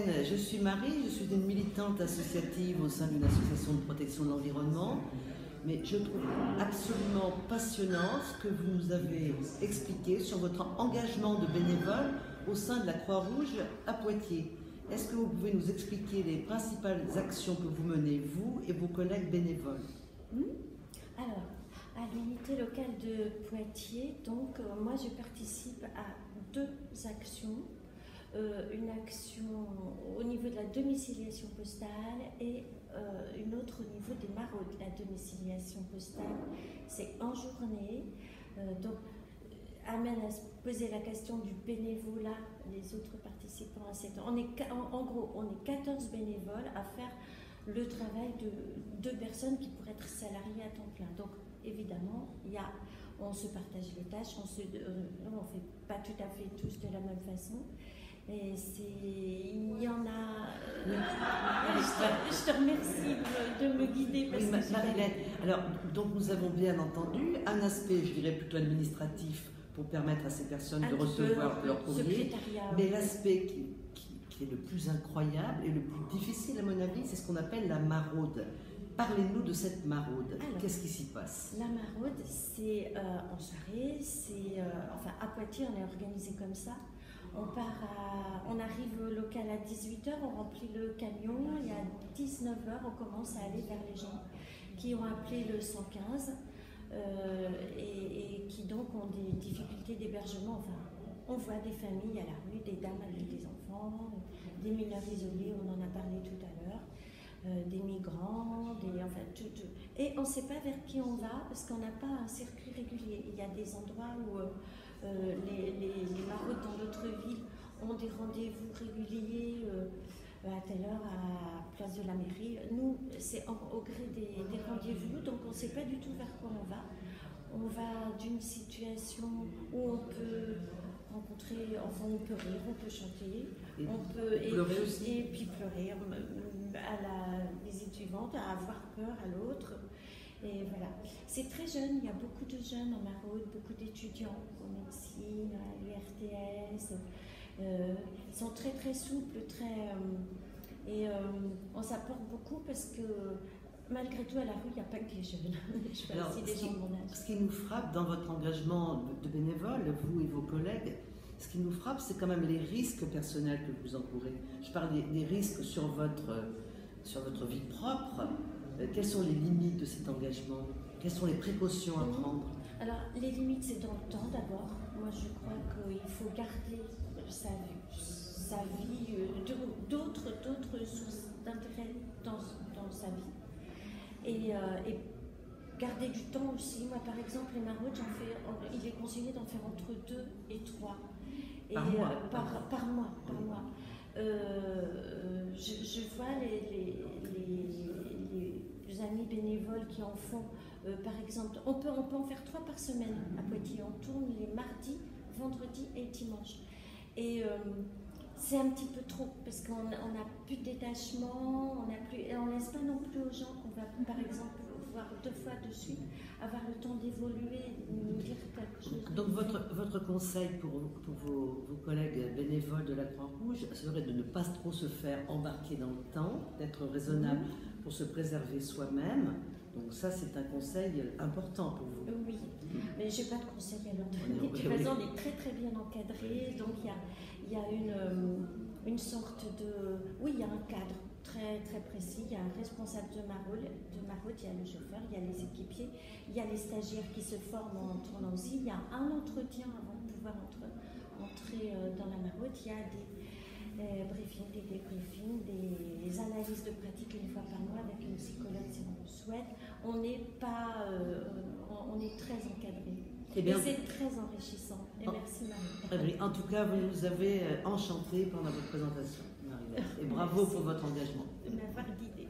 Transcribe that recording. Fontaine, je suis Marie, je suis une militante associative au sein d'une association de protection de l'environnement, mais je trouve absolument passionnant ce que vous nous avez expliqué sur votre engagement de bénévole au sein de la Croix-Rouge à Poitiers. Est-ce que vous pouvez nous expliquer les principales actions que vous menez, vous et vos collègues bénévoles? Alors, à l'unité locale de Poitiers, donc moi je participe à deux actions. Une action au niveau de la domiciliation postale et une autre au niveau des maraudes. La domiciliation postale, c'est en journée, donc amène à se poser la question du bénévolat, les autres participants à cette... En gros, on est 14 bénévoles à faire le travail de deux personnes qui pourraient être salariées à temps plein. Donc évidemment, on se partage les tâches, on ne fait pas tout à fait tous de la même façon. Et il y en a... Je te remercie de me guider. Parce que Marie-Hélène, alors, donc nous avons bien entendu un aspect, je dirais, plutôt administratif pour permettre à ces personnes de recevoir leur courrier. Mais l'aspect qui est le plus incroyable et le plus difficile, à mon avis, c'est ce qu'on appelle la maraude. Parlez-nous de cette maraude. Qu'est-ce qui s'y passe? La maraude, c'est en soirée, c'est... enfin, à Poitiers, on est organisé comme ça. On arrive au local à 18h, on remplit le camion, et à 19h, on commence à aller vers les gens qui ont appelé le 115 et qui donc ont des difficultés d'hébergement. Enfin, on voit des familles à la rue, des dames avec des enfants, des mineurs isolés, on en a parlé tout à l'heure, des migrants, enfin, tout. Et on ne sait pas vers qui on va parce qu'on n'a pas un circuit régulier. Il y a des endroits où... les maraudes dans d'autres villes ont des rendez-vous réguliers à telle heure à Place de la Mairie. Nous, c'est au gré des rendez-vous, donc on ne sait pas du tout vers quoi on va. On va d'une situation où on peut rencontrer, enfin on peut rire, on peut chanter, on peut et puis pleurer à la visite suivante, à avoir peur à l'autre. Et voilà, c'est très jeune, il y a beaucoup de jeunes en maraude, beaucoup d'étudiants en médecine, à l'URTS, ils sont très très souples, on s'apporte beaucoup parce que malgré tout à la rue, il n'y a pas que les jeunes. Je fais aussi des gens de mon âge. Ce qui nous frappe dans votre engagement de bénévole, vous et vos collègues, ce qui nous frappe, c'est quand même les risques personnels que vous encourez. Je parle des risques sur votre vie propre. Quelles sont les limites de cet engagement? Quelles sont les précautions à prendre? Alors, les limites, c'est dans le temps d'abord. Moi, je crois qu'il faut garder sa vie, d'autres sources d'intérêt dans sa vie. Et garder du temps aussi. Moi, par exemple, les maraudes, il est conseillé d'en faire entre 2 et 3. Par mois. Je vois les amis bénévoles qui en font, par exemple, on peut en faire 3 par semaine à Poitiers. On tourne les mardis, vendredis et dimanches. Et c'est un petit peu trop parce qu'on n'a plus de détachement, on ne laisse pas non plus aux gens qu'on va, par exemple, voir 2 fois de suite, avoir le temps d'évoluer, nous dire quelque chose. Donc votre conseil pour vos collègues bénévoles de la Croix-Rouge serait de ne pas trop se faire embarquer dans le temps, d'être raisonnable pour se préserver soi-même. Donc ça, c'est un conseil important pour vous. Oui, mais je n'ai pas de conseil à leur donner. De toute façon, on est très très bien encadré, donc il y a une sorte de... Oui, il y a un cadre très très précis, il y a un responsable de maraude, il y a le chauffeur, il y a les équipiers, il y a les stagiaires qui se forment en tournant aussi, il y a un entretien avant de pouvoir entrer dans la maraude, il y a des briefings, des débriefings, des analyses de pratique une fois par mois avec une psychologue si on le souhaite. On est très encadré. Et c'est très enrichissant. Et merci Marie. En tout cas, vous nous avez enchantés pendant votre présentation, Marie-Hélène. Et bravo pour votre engagement. De m'avoir guidée.